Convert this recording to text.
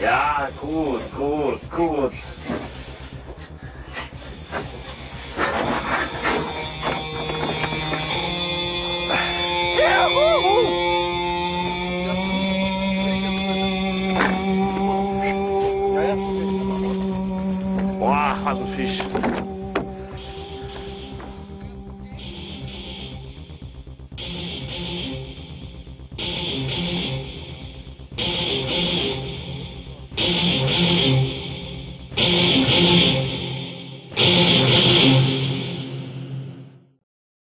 Ja, gut, gut, gut. Boah, was ein Fisch.